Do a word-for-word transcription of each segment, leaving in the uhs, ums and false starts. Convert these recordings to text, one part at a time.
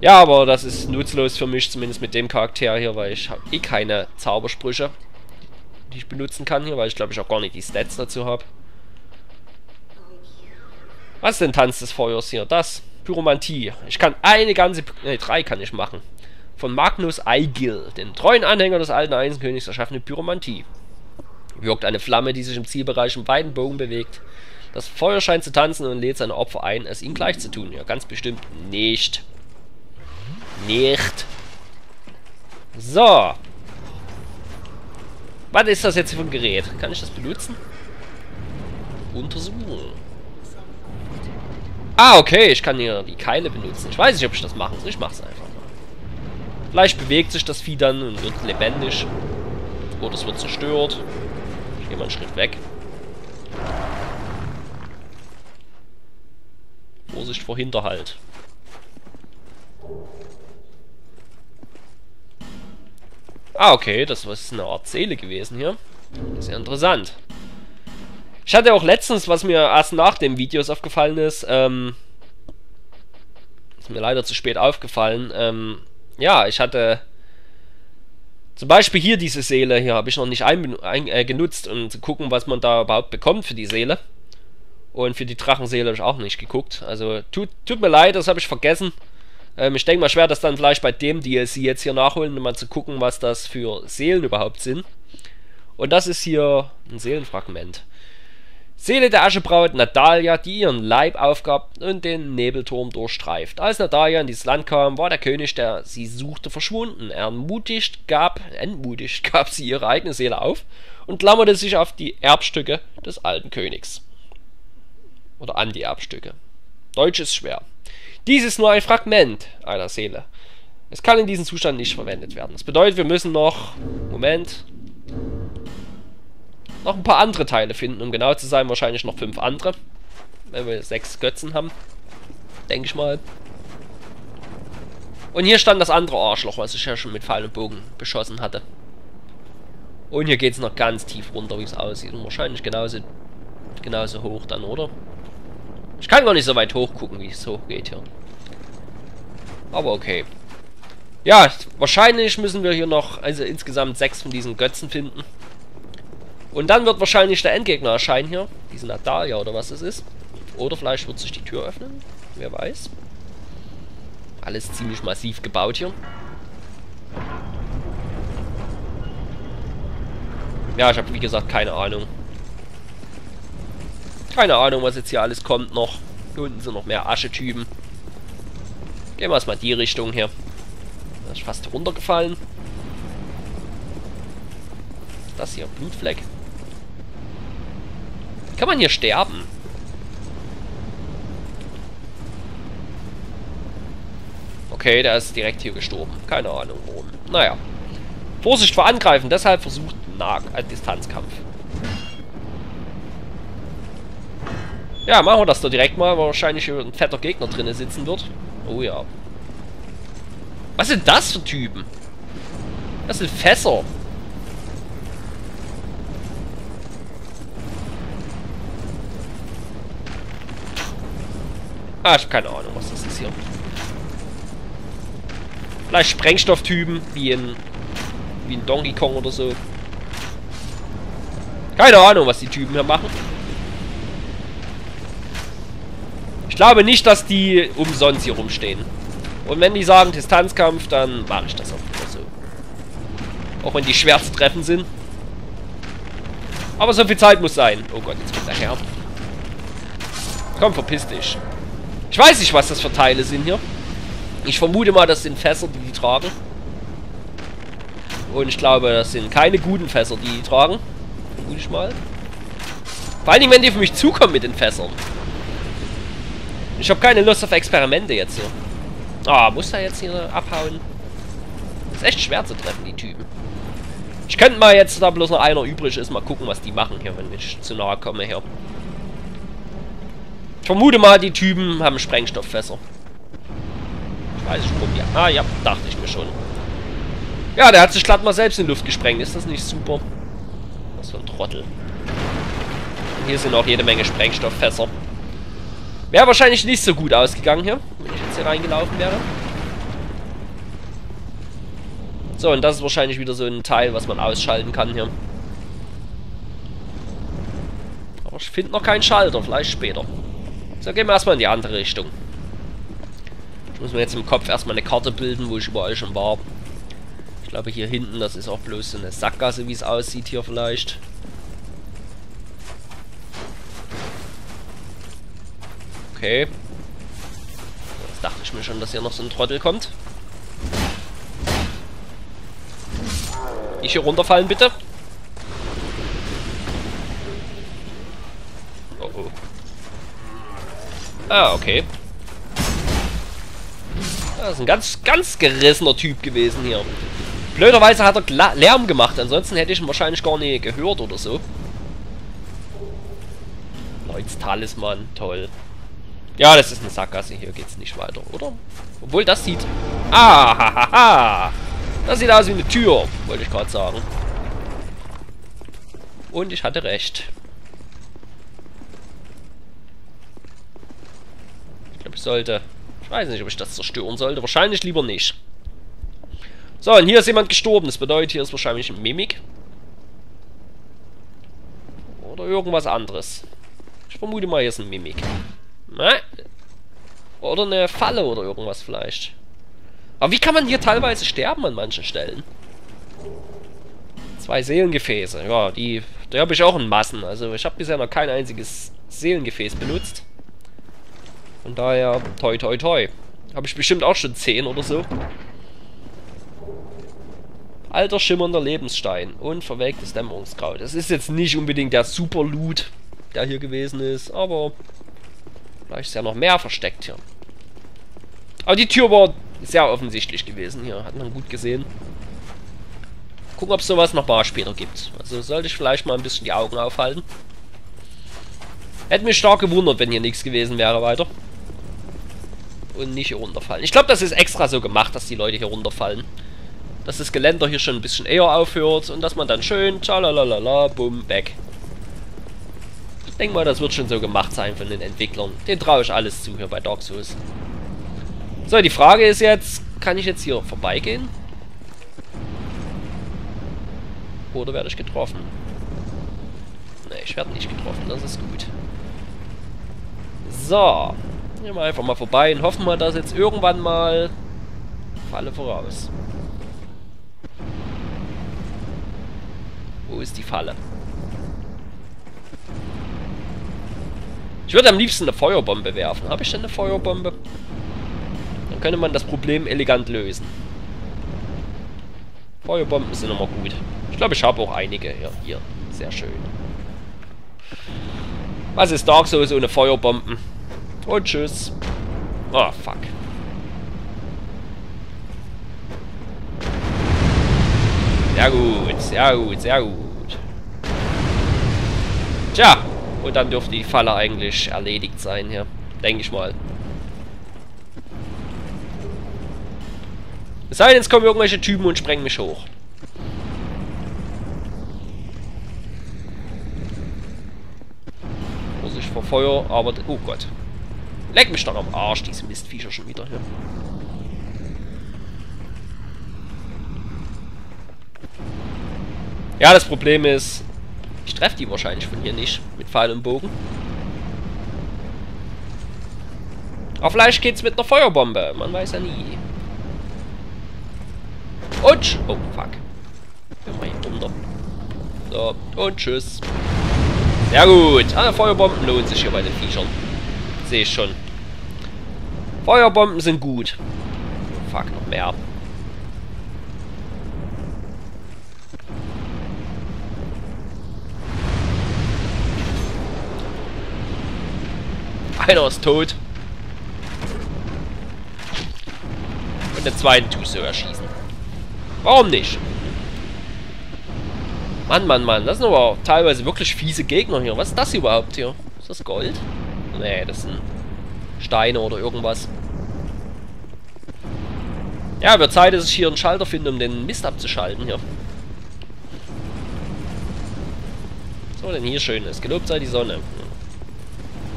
Ja, aber das ist nutzlos für mich, zumindest mit dem Charakter hier, weil ich habe eh keine Zaubersprüche, die ich benutzen kann hier, weil ich glaube ich auch gar nicht die Stats dazu habe. Was denn Tanz des Feuers hier? Das? Pyromantie. Ich kann eine ganze... Ne, drei kann ich machen. Von Magnus Eigil, dem treuen Anhänger des alten Eisenkönigs, erschaffene Pyromantie. Wirkt eine Flamme, die sich im Zielbereich im weiten Bogen bewegt. Das Feuer scheint zu tanzen und lädt seine Opfer ein, es ihm gleich zu tun. Ja, ganz bestimmt nicht. Nicht. So. Was ist das jetzt für ein Gerät? Kann ich das benutzen? Untersuchen. Ah, okay. Ich kann hier die Keile benutzen. Ich weiß nicht, ob ich das machen soll. Ich mache es einfach mal. Vielleicht bewegt sich das Vieh dann und wird lebendig. Oder es wird zerstört. Ich gehe mal einen Schritt weg. Vorsicht vor Hinterhalt. Ah, okay, das ist eine Art Seele gewesen hier. Sehr interessant. Ich hatte auch letztens, was mir erst nach dem Video aufgefallen ist, ähm, ist mir leider zu spät aufgefallen, ähm, ja, ich hatte zum Beispiel hier diese Seele, hier habe ich noch nicht ein, ein, äh, genutzt, um zu gucken, was man da überhaupt bekommt für die Seele. Und für die Drachenseele habe ich auch nicht geguckt. Also, tut, tut mir leid, das habe ich vergessen. Ich denke mal schwer, das dann vielleicht bei dem D L C jetzt hier nachholen, um mal zu gucken, was das für Seelen überhaupt sind. Und das ist hier ein Seelenfragment. Seele der Aschebraut Nadalia, die ihren Leib aufgab und den Nebelturm durchstreift. Als Nadalia in dieses Land kam, war der König, der sie suchte, verschwunden. Entmutigt gab, entmutigt gab sie ihre eigene Seele auf und klammerte sich auf die Erbstücke des alten Königs. Oder an die Erbstücke. Deutsch ist schwer. Dies ist nur ein Fragment einer Seele. Es kann in diesem Zustand nicht verwendet werden. Das bedeutet, wir müssen noch... Moment. Noch ein paar andere Teile finden, um genau zu sein. Wahrscheinlich noch fünf andere. Wenn wir sechs Götzen haben. Denke ich mal. Und hier stand das andere Arschloch, was ich ja schon mit Pfeil und Bogen beschossen hatte. Und hier geht es noch ganz tief runter, wie es aussieht. Und wahrscheinlich genauso, genauso hoch dann, oder? Ich kann gar nicht so weit hochgucken, wie es hochgeht hier. Aber okay. Ja, wahrscheinlich müssen wir hier noch, also insgesamt sechs von diesen Götzen finden. Und dann wird wahrscheinlich der Endgegner erscheinen hier. Diese Nadalia oder was es ist. Oder vielleicht wird sich die Tür öffnen. Wer weiß. Alles ziemlich massiv gebaut hier. Ja, ich habe wie gesagt keine Ahnung. Keine Ahnung, was jetzt hier alles kommt noch. Hier unten sind noch mehr Aschetypen. Gehen wir erstmal die Richtung hier. Da ist fast runtergefallen. Das hier, Blutfleck. Kann man hier sterben? Okay, der ist direkt hier gestorben. Keine Ahnung warum. Naja. Vorsicht vor Angreifen, deshalb versucht nah ein Distanzkampf. Ja, machen wir das doch direkt mal, weil wahrscheinlich hier ein fetter Gegner drinne sitzen wird. Oh ja. Was sind das für Typen? Das sind Fässer. Ah, ich habe keine Ahnung, was das ist hier. Vielleicht Sprengstofftypen, wie in, wie in Donkey Kong oder so. Keine Ahnung, was die Typen hier machen. Ich glaube nicht, dass die umsonst hier rumstehen. Und wenn die sagen Distanzkampf, dann mache ich das auch wieder so. Auch wenn die schwer zu treffen sind. Aber so viel Zeit muss sein. Oh Gott, jetzt kommt der Herr. Komm, verpiss dich. Ich weiß nicht, was das für Teile sind hier. Ich vermute mal, das sind Fässer, die die tragen. Und ich glaube, das sind keine guten Fässer, die die tragen. Vermute ich mal. Vor allen Dingen, wenn die auf mich zukommen mit den Fässern. Ich habe keine Lust auf Experimente jetzt hier. Ah, oh, muss er jetzt hier abhauen? Ist echt schwer zu treffen, die Typen. Ich könnte mal jetzt, da bloß noch einer übrig ist, mal gucken, was die machen hier, wenn ich zu nahe komme hier. Ich vermute mal, die Typen haben Sprengstofffässer. Ich weiß nicht, warum die... Ah, ja, dachte ich mir schon. Ja, der hat sich glatt mal selbst in die Luft gesprengt. Ist das nicht super? Was für ein Trottel. Hier sind auch jede Menge Sprengstofffässer. Wäre wahrscheinlich nicht so gut ausgegangen hier, wenn ich jetzt hier reingelaufen wäre. So, und das ist wahrscheinlich wieder so ein Teil, was man ausschalten kann hier. Aber ich finde noch keinen Schalter, vielleicht später. So, gehen wir erstmal in die andere Richtung. Ich muss mir jetzt im Kopf erstmal eine Karte bilden, wo ich überall schon war. Ich glaube hier hinten, das ist auch bloß so eine Sackgasse, wie es aussieht hier vielleicht. Okay. Jetzt dachte ich mir schon, dass hier noch so ein Trottel kommt. Nicht hier runterfallen, bitte. Oh oh. Ah, okay. Das ist ein ganz, ganz gerissener Typ gewesen hier. Blöderweise hat er Lärm gemacht, ansonsten hätte ich ihn wahrscheinlich gar nicht gehört oder so. Leutz-Talisman, toll. Ja, das ist eine Sackgasse, hier geht's nicht weiter, oder? Obwohl, das sieht... Ah, ha, ha, ha. Das sieht aus wie eine Tür, wollte ich gerade sagen. Und ich hatte recht. Ich glaube, ich sollte... Ich weiß nicht, ob ich das zerstören sollte. Wahrscheinlich lieber nicht. So, und hier ist jemand gestorben. Das bedeutet, hier ist wahrscheinlich ein Mimik. Oder irgendwas anderes. Ich vermute mal, hier ist ein Mimik. Nein. Oder eine Falle oder irgendwas vielleicht. Aber wie kann man hier teilweise sterben an manchen Stellen? Zwei Seelengefäße. Ja, die, die habe ich auch in Massen. Also ich habe bisher noch kein einziges Seelengefäß benutzt. Von daher, toi toi toi. Habe ich bestimmt auch schon zehn oder so. Alter schimmernder Lebensstein und verwelktes Dämmerungskraut. Das ist jetzt nicht unbedingt der Super-Loot, der hier gewesen ist, aber vielleicht ist ja noch mehr versteckt hier. Aber die Tür war sehr offensichtlich gewesen hier, hat man gut gesehen. Gucken, ob es sowas nochmal später gibt. Also sollte ich vielleicht mal ein bisschen die Augen aufhalten. Hätte mich stark gewundert, wenn hier nichts gewesen wäre weiter. Und nicht hier runterfallen. Ich glaube, das ist extra so gemacht, dass die Leute hier runterfallen. Dass das Geländer hier schon ein bisschen eher aufhört und dass man dann schön, tschalalalala, bumm, weg. Ich denke mal, das wird schon so gemacht sein von den Entwicklern. Den traue ich alles zu hier bei Dark Souls. So, die Frage ist jetzt, kann ich jetzt hier vorbeigehen? Oder werde ich getroffen? Ne, ich werde nicht getroffen, das ist gut. So, gehen wir einfach mal vorbei und hoffen mal, dass jetzt irgendwann mal Falle voraus. Wo ist die Falle? Ich würde am liebsten eine Feuerbombe werfen. Habe ich denn eine Feuerbombe? Dann könnte man das Problem elegant lösen. Feuerbomben sind immer gut. Ich glaube, ich habe auch einige hier. Hier. Sehr schön. Was ist Dark Souls ohne Feuerbomben? Und tschüss. Ah, fuck. Sehr gut, sehr gut, sehr gut. Tja, und dann dürfte die Falle eigentlich erledigt sein hier. Denke ich mal. Es sei denn, jetzt kommen irgendwelche Typen und sprengen mich hoch. Vorsicht vor Feuer, aber... Oh Gott. Leck mich doch am Arsch, diese Mistviecher schon wieder hier. Ja, das Problem ist, ich treffe die wahrscheinlich von hier nicht mit Pfeil und Bogen. Aber vielleicht geht's mit einer Feuerbombe, man weiß ja nie. Und oh fuck, wir machen hier runter. So und tschüss. Sehr gut, alle Feuerbomben lohnen sich hier bei den Viechern. Sehe ich schon. Feuerbomben sind gut. Oh, fuck, noch mehr. Einer ist tot. Und den zweiten tust du erschießen. Warum nicht? Mann, Mann, Mann. Das sind aber teilweise wirklich fiese Gegner hier. Was ist das überhaupt hier? Ist das Gold? Nee, das sind Steine oder irgendwas. Ja, wird Zeit, dass ich hier einen Schalter finde, um den Mist abzuschalten hier. So, denn hier schön ist. Gelobt sei die Sonne.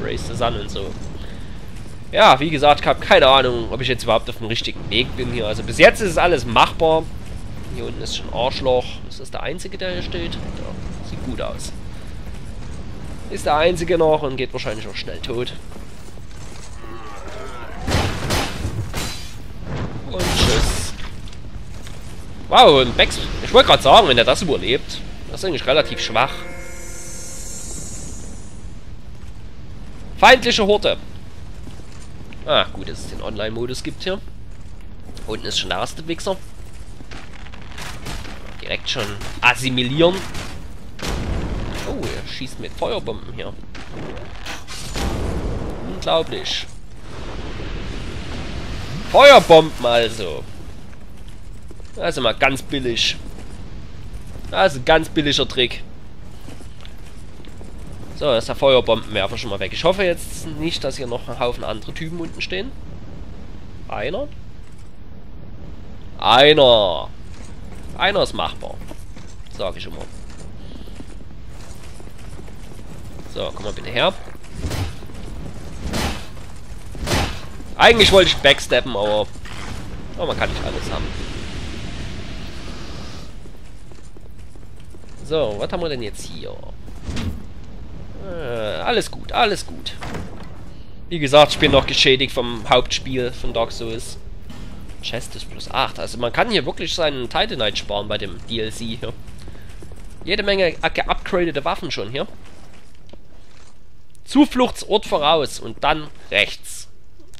Race zusammen und so. Ja, wie gesagt, ich habe keine Ahnung, ob ich jetzt überhaupt auf dem richtigen Weg bin hier. Also bis jetzt ist es alles machbar. Hier unten ist schon Arschloch. Ist das der einzige, der hier steht? Ja, sieht gut aus. Ist der einzige noch und geht wahrscheinlich auch schnell tot. Und tschüss. Wow, und Bex. Ich wollte gerade sagen, wenn er das überlebt, das ist eigentlich relativ schwach. Feindliche Horte. Ah, gut, dass es den Online-Modus gibt hier. Unten ist schon der erste Wichser. Direkt schon assimilieren. Oh, er schießt mit Feuerbomben hier. Unglaublich. Feuerbomben also. Also mal ganz billig. Also ganz billiger Trick. So, das ist der Feuerbombenwerfer schon mal weg. Ich hoffe jetzt nicht, dass hier noch ein Haufen andere Typen unten stehen. Einer. Einer. Einer ist machbar. Sag ich immer. So, komm mal bitte her. Eigentlich wollte ich backsteppen, aber... aber man kann nicht alles haben. So, was haben wir denn jetzt hier? Äh, alles gut, alles gut. Wie gesagt, ich bin noch geschädigt vom Hauptspiel von Dark Souls. Chest ist plus acht. Also man kann hier wirklich seinen Titanite sparen bei dem D L C hier. Jede Menge geupgradete Waffen schon hier. Zufluchtsort voraus und dann rechts.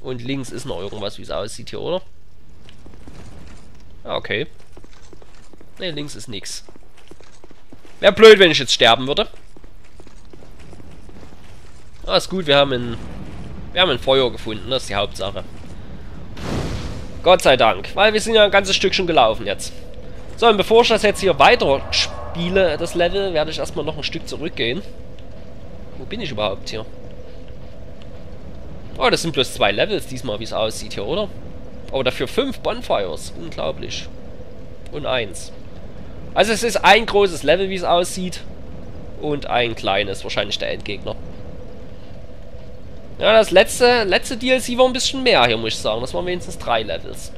Und links ist noch irgendwas, wie es aussieht hier, oder? Okay. Ne, links ist nichts. Wäre blöd, wenn ich jetzt sterben würde. Ah, ist gut, wir haben ein, wir haben ein Feuer gefunden, das ist die Hauptsache. Gott sei Dank, weil wir sind ja ein ganzes Stück schon gelaufen jetzt. So, und bevor ich das jetzt hier weiter spiele, das Level, werde ich erstmal noch ein Stück zurückgehen. Wo bin ich überhaupt hier? Oh, das sind bloß zwei Levels diesmal, wie es aussieht hier, oder? Aber dafür fünf Bonfires, unglaublich. Und eins. Also es ist ein großes Level, wie es aussieht. Und ein kleines, wahrscheinlich der Endgegner. Ja, das letzte, letzte D L C war ein bisschen mehr hier, muss ich sagen. Das waren wenigstens drei Levels.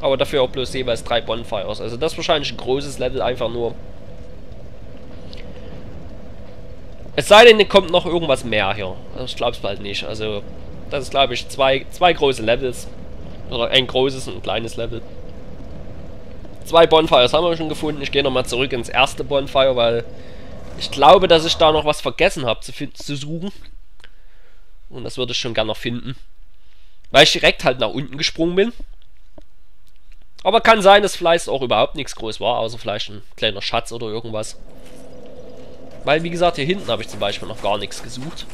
Aber dafür auch bloß jeweils drei Bonfires. Also das ist wahrscheinlich ein großes Level, einfach nur. Es sei denn, kommt noch irgendwas mehr hier. Ich glaube es bald nicht. Also das ist, glaube ich, zwei, zwei große Levels. Oder ein großes und ein kleines Level. Zwei Bonfires haben wir schon gefunden. Ich gehe nochmal zurück ins erste Bonfire, weil ich glaube, dass ich da noch was vergessen habe zu, zu suchen. Und das würde ich schon gerne noch finden. Weil ich direkt halt nach unten gesprungen bin. Aber kann sein, dass vielleicht auch überhaupt nichts groß war, außer vielleicht ein kleiner Schatz oder irgendwas. Weil, wie gesagt, hier hinten habe ich zum Beispiel noch gar nichts gesucht.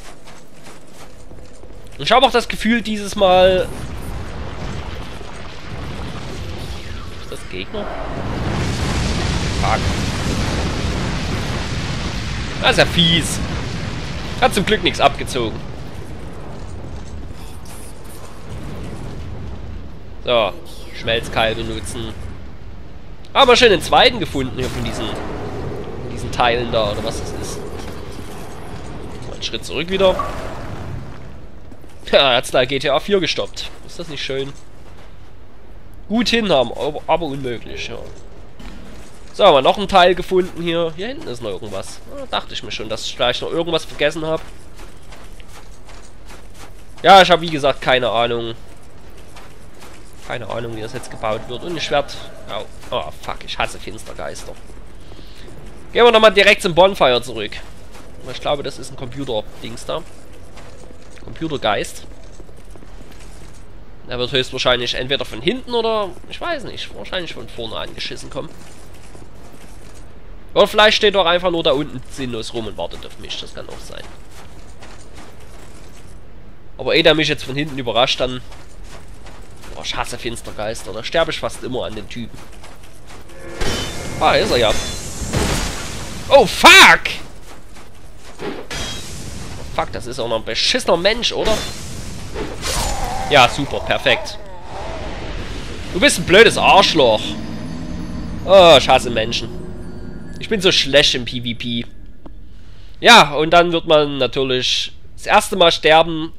Und ich habe auch das Gefühl, dieses Mal... Ist das Gegner? Fuck. Das ist ja fies. Hat zum Glück nichts abgezogen. So, Schmelzkeil benutzen. Haben wir schon den zweiten gefunden hier von diesen, von diesen Teilen da, oder was das ist. Mal einen Schritt zurück wieder. Ja, hat's da G T A vier gestoppt. Ist das nicht schön? Gut hinhaben, aber, aber unmöglich, ja. So, haben wir noch einen Teil gefunden hier. Hier hinten ist noch irgendwas. Ja, dachte ich mir schon, dass ich vielleicht noch irgendwas vergessen habe. Ja, ich habe wie gesagt keine Ahnung. Keine Ahnung, wie das jetzt gebaut wird. Und ich werde... Oh, oh, fuck. Ich hasse Finstergeister. Gehen wir nochmal direkt zum Bonfire zurück. Ich glaube, das ist ein Computer-Dings da. Computergeist. Der wird höchstwahrscheinlich entweder von hinten oder... Ich weiß nicht. Wahrscheinlich von vorne angeschissen kommen. Oder vielleicht steht doch einfach nur da unten sinnlos rum und wartet auf mich. Das kann auch sein. Aber eh der mich jetzt von hinten überrascht, dann... Oh, ich hasse Finstergeister. Da sterbe ich fast immer an den Typen. Ah, hier ist er ja. Oh, fuck! Oh, fuck, das ist auch noch ein beschissener Mensch, oder? Ja, super, perfekt. Du bist ein blödes Arschloch. Oh, ich hasse Menschen. Ich bin so schlecht im PvP. Ja, und dann wird man natürlich das erste Mal sterben...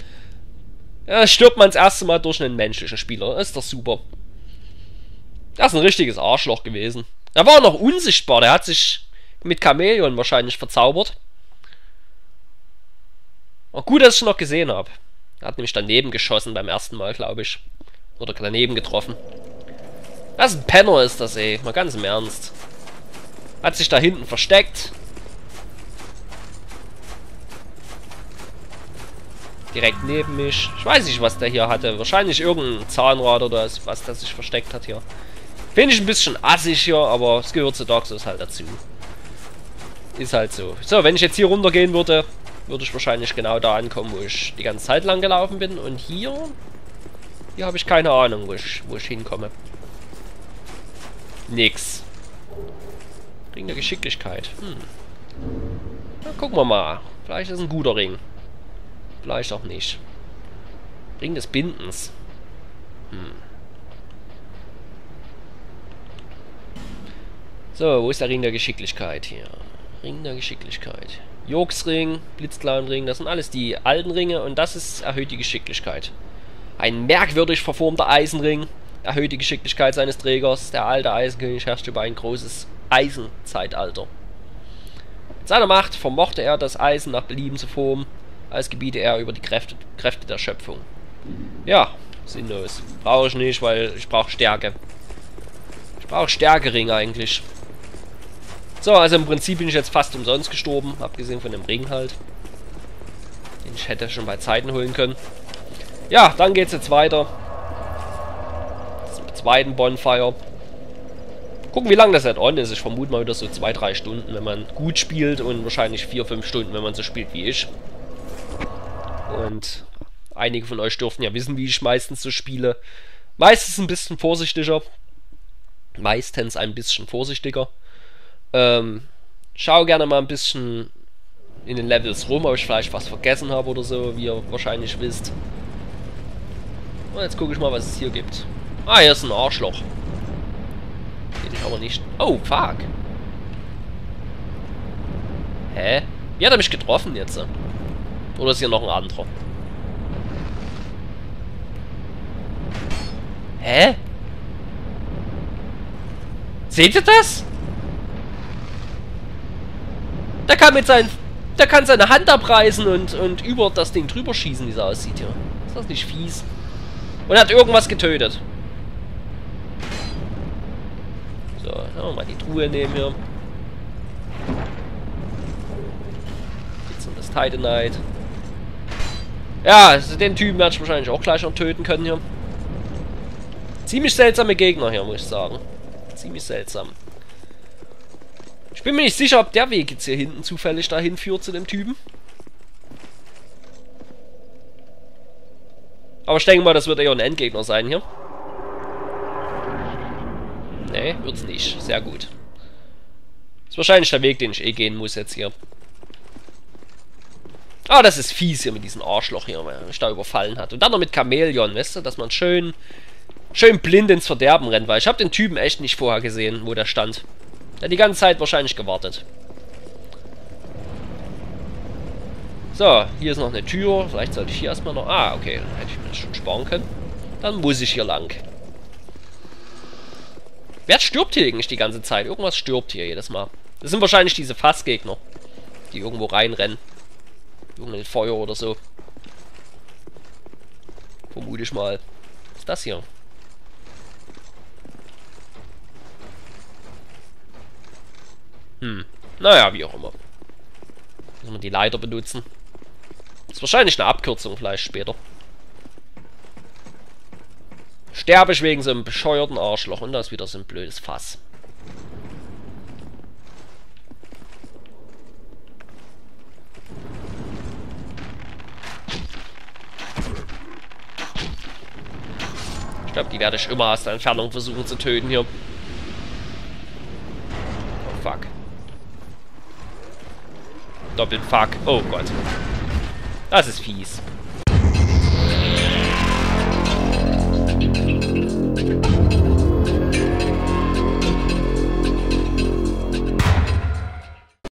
Ja, stirbt man das erste Mal durch einen menschlichen Spieler. Ist doch super. Das ist ein richtiges Arschloch gewesen. Er war auch noch unsichtbar. Der hat sich mit Chamäleon wahrscheinlich verzaubert. Auch gut, dass ich noch gesehen habe. Er hat nämlich daneben geschossen beim ersten Mal, glaube ich. Oder daneben getroffen. Das ist ein Penner, ist das, ey. Mal ganz im Ernst. Hat sich da hinten versteckt. Direkt neben mich. Ich weiß nicht, was der hier hatte. Wahrscheinlich irgendein Zahnrad oder was, das sich versteckt hat hier. Finde ich ein bisschen assig hier, aber es gehört zu Dark Souls halt dazu. Ist halt so. So, wenn ich jetzt hier runter gehen würde, würde ich wahrscheinlich genau da ankommen, wo ich die ganze Zeit lang gelaufen bin. Und hier... Hier habe ich keine Ahnung, wo ich, wo ich hinkomme. Nix. Ring der Geschicklichkeit. Hm. Na, gucken wir mal. Vielleicht ist ein guter Ring. Vielleicht auch nicht. Ring des Bindens. Hm. So, wo ist der Ring der Geschicklichkeit hier? Ring der Geschicklichkeit. Jogsring, Blitzclownring, das sind alles die alten Ringe und das ist erhöht die Geschicklichkeit. Ein merkwürdig verformter Eisenring erhöht die Geschicklichkeit seines Trägers. Der alte Eisenkönig herrscht über ein großes Eisenzeitalter. Mit seiner Macht vermochte er, das Eisen nach Belieben zu formen, als gebiete er über die Kräfte, Kräfte der Schöpfung. Ja, sinnlos. Brauche ich nicht, weil ich brauche Stärke. Ich brauche Stärkering eigentlich. So, also im Prinzip bin ich jetzt fast umsonst gestorben, abgesehen von dem Ring halt. Den ich hätte schon bei Zeiten holen können. Ja, dann geht's jetzt weiter. Zum zweiten Bonfire. Gucken, wie lange das halt on ist. Ich vermute mal wieder so zwei, drei Stunden, wenn man gut spielt. Und wahrscheinlich vier, fünf Stunden, wenn man so spielt wie ich. Und einige von euch dürften ja wissen, wie ich meistens so spiele. Meistens ein bisschen vorsichtiger. Meistens ein bisschen vorsichtiger. Ähm, schau gerne mal ein bisschen in den Levels rum, ob ich vielleicht was vergessen habe oder so, wie ihr wahrscheinlich wisst. Und jetzt gucke ich mal, was es hier gibt. Ah, hier ist ein Arschloch. Den ich aber nicht... Oh, fuck. Hä? Wie hat er mich getroffen jetzt? Oder ist hier noch ein anderer? Hä? Seht ihr das? Der kann mit seinen... Der kann seine Hand abreißen und, und über das Ding drüber schießen, wie es aussieht hier. Ist das nicht fies? Und hat irgendwas getötet. So, dann mal die Truhe nehmen hier. Jetzt um das Titanite. Ja, also den Typen werde ich wahrscheinlich auch gleich noch töten können hier. Ziemlich seltsame Gegner hier, muss ich sagen. Ziemlich seltsam. Ich bin mir nicht sicher, ob der Weg jetzt hier hinten zufällig dahin führt zu dem Typen. Aber ich denke mal, das wird eher ein Endgegner sein hier. Nee, wird's nicht. Sehr gut. Ist wahrscheinlich der Weg, den ich eh gehen muss jetzt hier. Ah, das ist fies hier mit diesem Arschloch hier, weil er mich da überfallen hat. Und dann noch mit Chamäleon, weißt du, dass man schön, schön blind ins Verderben rennt. Weil ich habe den Typen echt nicht vorher gesehen, wo der stand. Der hat die ganze Zeit wahrscheinlich gewartet. So, hier ist noch eine Tür. Vielleicht sollte ich hier erstmal noch... Ah, okay. Dann hätte ich mir das schon sparen können. Dann muss ich hier lang. Wer stirbt hier eigentlich die ganze Zeit? Irgendwas stirbt hier jedes Mal. Das sind wahrscheinlich diese Fassgegner, die irgendwo reinrennen. Irgendein Feuer oder so. Vermute ich mal. Was ist das hier? Hm. Naja, wie auch immer. Müssen wir die Leiter benutzen. Ist wahrscheinlich eine Abkürzung, vielleicht später. Sterbe ich wegen so einem bescheuerten Arschloch. Und da ist wieder so ein blödes Fass. Ich glaube, die werde ich immer aus der Entfernung versuchen zu töten hier. Oh, fuck. Doppelt fuck. Oh Gott. Das ist fies.